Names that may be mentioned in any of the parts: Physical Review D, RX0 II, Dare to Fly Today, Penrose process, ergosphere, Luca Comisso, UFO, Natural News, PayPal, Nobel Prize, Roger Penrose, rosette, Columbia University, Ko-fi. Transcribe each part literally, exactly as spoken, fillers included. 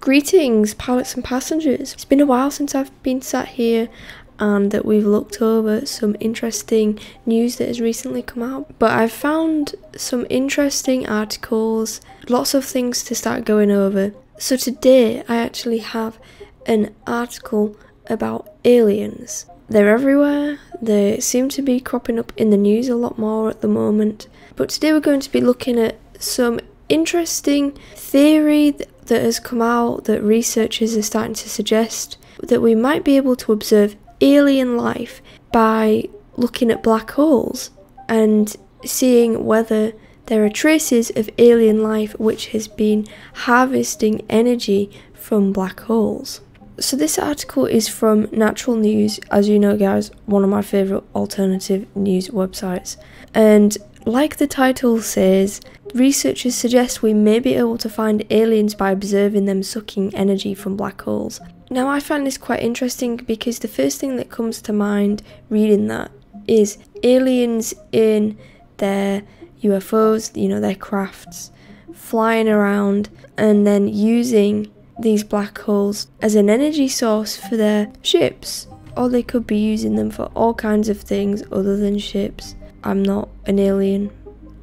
Greetings, pilots and passengers. It's been a while since I've been sat here and that we've looked over some interesting news that has recently come out. But I've found some interesting articles, lots of things to start going over. So today I actually have an article about aliens. They're everywhere, they seem to be cropping up in the news a lot more at the moment. But today we're going to be looking at some interesting theory that that has come out that researchers are starting to suggest that we might be able to observe alien life by looking at black holes and seeing whether there are traces of alien life which has been harvesting energy from black holes. So this article is from Natural News, as you know guys, one of my favourite alternative news websites, and like the title says, researchers suggest we may be able to find aliens by observing them sucking energy from black holes. Now I find this quite interesting because the first thing that comes to mind reading that is aliens in their U F Os, you know, their crafts, flying around and then using these black holes as an energy source for their ships. Or they could be using them for all kinds of things other than ships. I'm not an alien.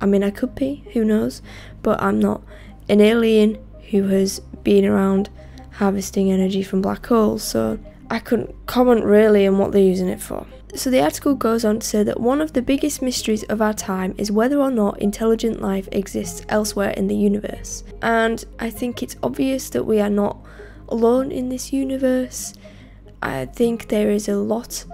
I mean, I could be, who knows, but I'm not an alien who has been around harvesting energy from black holes, so I couldn't comment really on what they're using it for. So the article goes on to say that one of the biggest mysteries of our time is whether or not intelligent life exists elsewhere in the universe. And I think it's obvious that we are not alone in this universe. I think there is a lot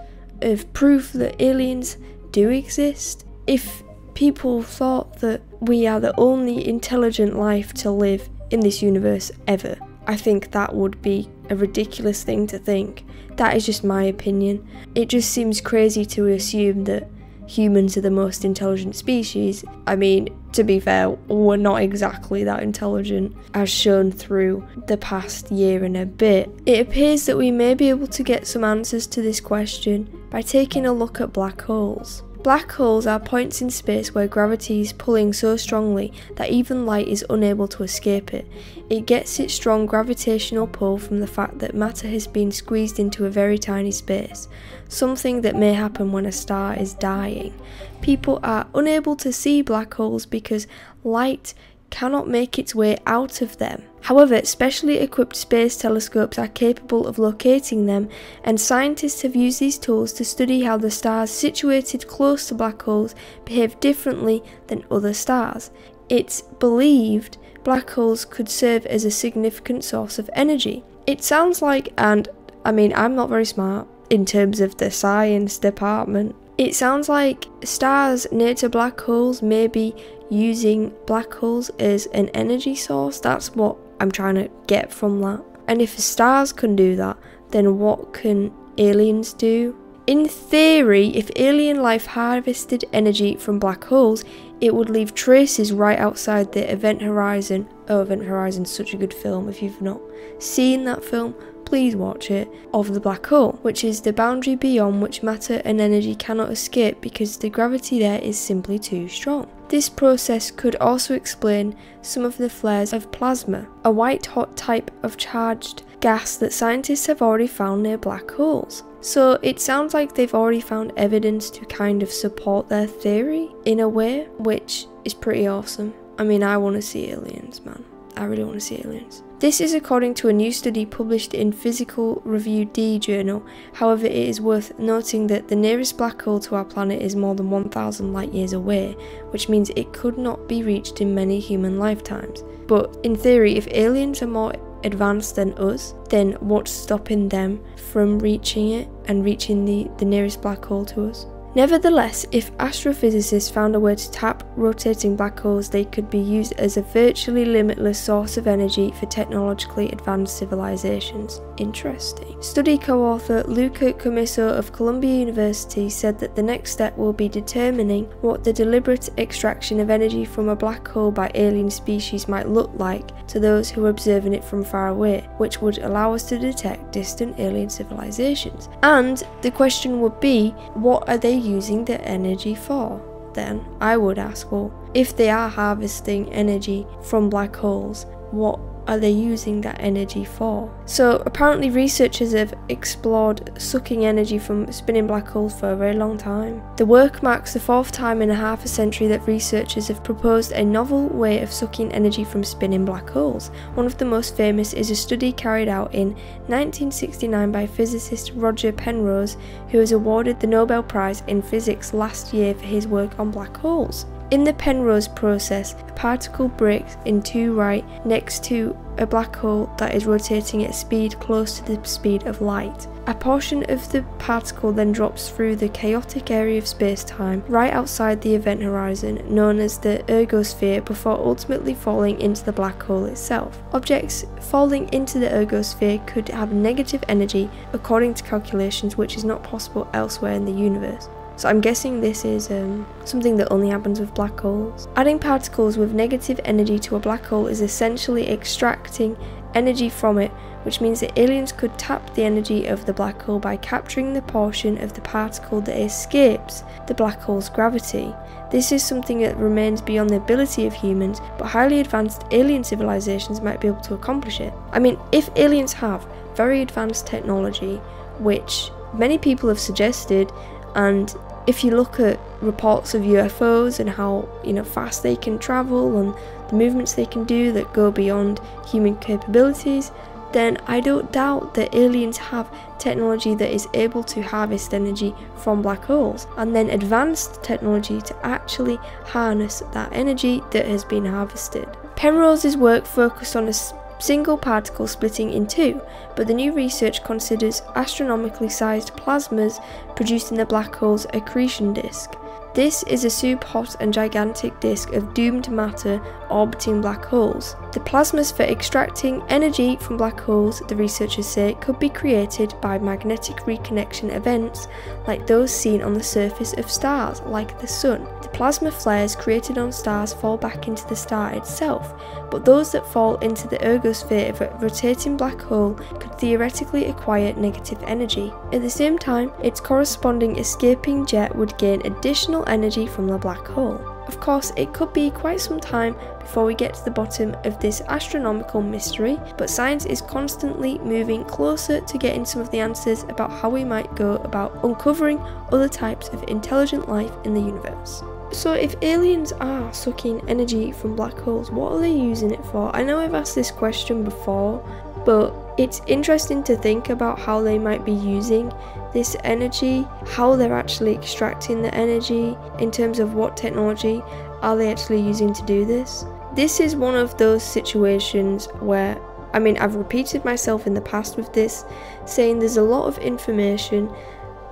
of proof that aliens do exist. If people thought that we are the only intelligent life to live in this universe ever, I think that would be a ridiculous thing to think. That is just my opinion. It just seems crazy to assume that humans are the most intelligent species. I mean, to be fair, we're not exactly that intelligent, as shown through the past year and a bit. It appears that we may be able to get some answers to this question by taking a look at black holes. Black holes are points in space where gravity is pulling so strongly that even light is unable to escape it. It gets its strong gravitational pull from the fact that matter has been squeezed into a very tiny space, something that may happen when a star is dying. People are unable to see black holes because light cannot make its way out of them. However, specially equipped space telescopes are capable of locating them, and scientists have used these tools to study how the stars situated close to black holes behave differently than other stars. It's believed black holes could serve as a significant source of energy. It sounds like, and I mean, I'm not very smart in terms of the science department, it sounds like stars near to black holes may be using black holes as an energy source. That's what I'm trying to get from that. And if stars can do that, then what can aliens do? In theory, if alien life harvested energy from black holes, it would leave traces right outside the event horizon. Oh, Event Horizon's such a good film. If you've not seen that film, please watch it. Of the black hole, which is the boundary beyond which matter and energy cannot escape because the gravity there is simply too strong. This process could also explain some of the flares of plasma, a white-hot type of charged gas that scientists have already found near black holes. So it sounds like they've already found evidence to kind of support their theory in a way, which is pretty awesome. I mean, I want to see aliens, man. I really want to see aliens. This is according to a new study published in Physical Review D journal. However, it is worth noting that the nearest black hole to our planet is more than one thousand light years away, which means it could not be reached in many human lifetimes. But in theory, if aliens are more advanced than us, then what's stopping them from reaching it and reaching the, the nearest black hole to us? Nevertheless, if astrophysicists found a way to tap rotating black holes, they could be used as a virtually limitless source of energy for technologically advanced civilizations. Interesting. Study co-author Luca Comisso of Columbia University said that the next step will be determining what the deliberate extraction of energy from a black hole by alien species might look like to those who are observing it from far away, which would allow us to detect distant alien civilizations. And the question would be, what are they using the energy for? Then I would ask, well, if they are harvesting energy from black holes, what are they using that energy for? So apparently researchers have explored sucking energy from spinning black holes for a very long time. The work marks the fourth time in a half a century that researchers have proposed a novel way of sucking energy from spinning black holes. One of the most famous is a study carried out in nineteen sixty-nine by physicist Roger Penrose, who was awarded the Nobel Prize in Physics last year for his work on black holes. In the Penrose process, a particle breaks in two right next to a black hole that is rotating at a speed close to the speed of light. A portion of the particle then drops through the chaotic area of space-time right outside the event horizon, known as the ergosphere, before ultimately falling into the black hole itself. Objects falling into the ergosphere could have negative energy according to calculations, which is not possible elsewhere in the universe. So I'm guessing this is um, something that only happens with black holes. Adding particles with negative energy to a black hole is essentially extracting energy from it, which means that aliens could tap the energy of the black hole by capturing the portion of the particle that escapes the black hole's gravity. This is something that remains beyond the ability of humans, but highly advanced alien civilizations might be able to accomplish it. I mean, if aliens have very advanced technology, which many people have suggested, and if you look at reports of U F Os and how, you know, fast they can travel and the movements they can do that go beyond human capabilities, then I don't doubt that aliens have technology that is able to harvest energy from black holes, and then advanced technology to actually harness that energy that has been harvested. Penrose's work focused on a single particle splitting in two, but the new research considers astronomically sized plasmas produced in the black hole's accretion disk. This is a super hot and gigantic disk of doomed matter orbiting black holes. The plasmas for extracting energy from black holes, the researchers say, could be created by magnetic reconnection events like those seen on the surface of stars, like the sun. The plasma flares created on stars fall back into the star itself, but those that fall into the ergosphere of a rotating black hole could theoretically acquire negative energy. At the same time, its corresponding escaping jet would gain additional energy from the black hole. Of course, it could be quite some time before we get to the bottom of this astronomical mystery, but science is constantly moving closer to getting some of the answers about how we might go about uncovering other types of intelligent life in the universe. So if aliens are sucking energy from black holes, what are they using it for? I know I've asked this question before, but it's interesting to think about how they might be using this energy, how they're actually extracting the energy, in terms of what technology are they actually using to do this. This is one of those situations where, I mean, I've repeated myself in the past with this, saying there's a lot of information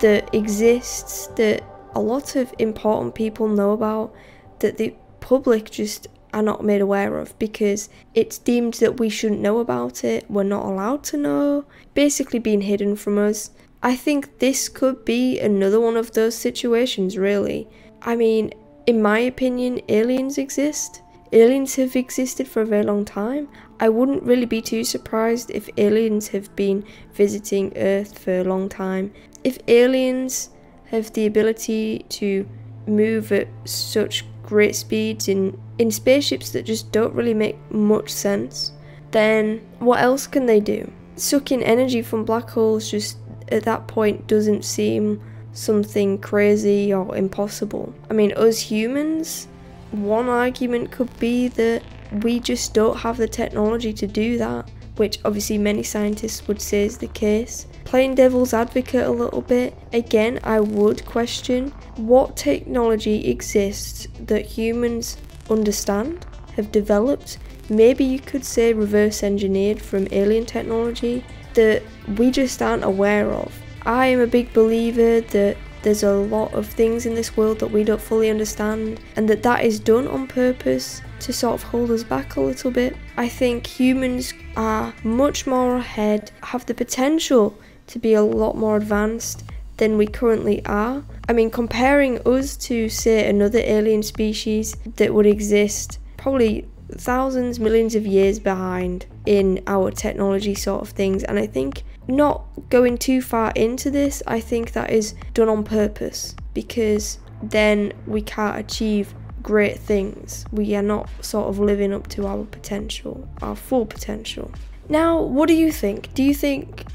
that exists that a lot of important people know about that the public just are not made aware of, because it's deemed that we shouldn't know about it, we're not allowed to know, basically being hidden from us. I think this could be another one of those situations, really. I mean, in my opinion, aliens exist. Aliens have existed for a very long time. I wouldn't really be too surprised if aliens have been visiting Earth for a long time. If aliens have the ability to move at such great speeds in in spaceships that just don't really make much sense, then what else can they do? Sucking energy from black holes just at that point doesn't seem something crazy or impossible. I mean, us humans, one argument could be that we just don't have the technology to do that, which obviously many scientists would say is the case. Playing devil's advocate a little bit, again, I would question what technology exists that humans understand, have developed, maybe you could say reverse engineered from alien technology, that we just aren't aware of. I am a big believer that there's a lot of things in this world that we don't fully understand, and that that is done on purpose to sort of hold us back a little bit. I think humans are much more ahead, have the potential to be a lot more advanced than we currently are. I mean, comparing us to, say, another alien species that would exist probably thousands, millions of years behind in our technology sort of things, and I think not going too far into this, I think that is done on purpose, because then we can't achieve great things. We are not sort of living up to our potential, our full potential. Now, what do you think? Do you think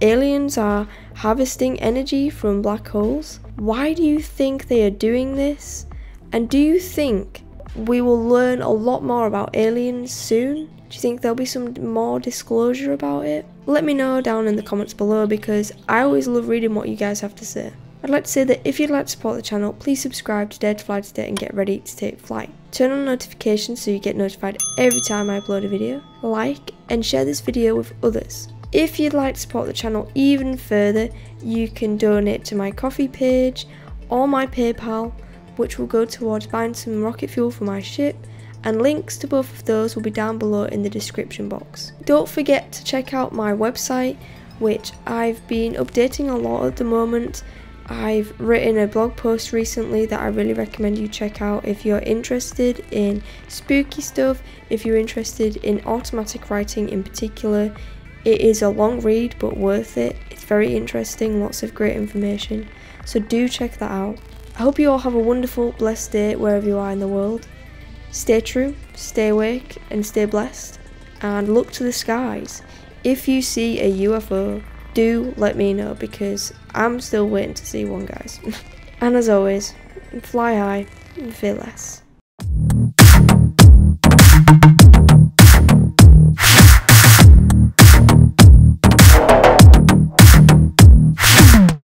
aliens are harvesting energy from black holes? Why do you think they are doing this? And do you think we will learn a lot more about aliens soon? Do you think there'll be some more disclosure about it? Let me know down in the comments below, because I always love reading what you guys have to say. I'd like to say that if you'd like to support the channel, please subscribe to Dare to Fly Today and get ready to take flight. Turn on notifications so you get notified every time I upload a video. Like and share this video with others. If you'd like to support the channel even further, you can donate to my Ko-fi page or my PayPal, which will go towards buying some rocket fuel for my ship, and links to both of those will be down below in the description box. Don't forget to check out my website, which I've been updating a lot at the moment. I've written a blog post recently that I really recommend you check out if you're interested in spooky stuff, if you're interested in automatic writing in particular. It is a long read but worth it. It's very interesting, lots of great information, so do check that out. I hope you all have a wonderful, blessed day wherever you are in the world. Stay true, stay awake and stay blessed, and look to the skies. If you see a U F O, do let me know, because I'm still waiting to see one, guys. And as always, fly high and fear less.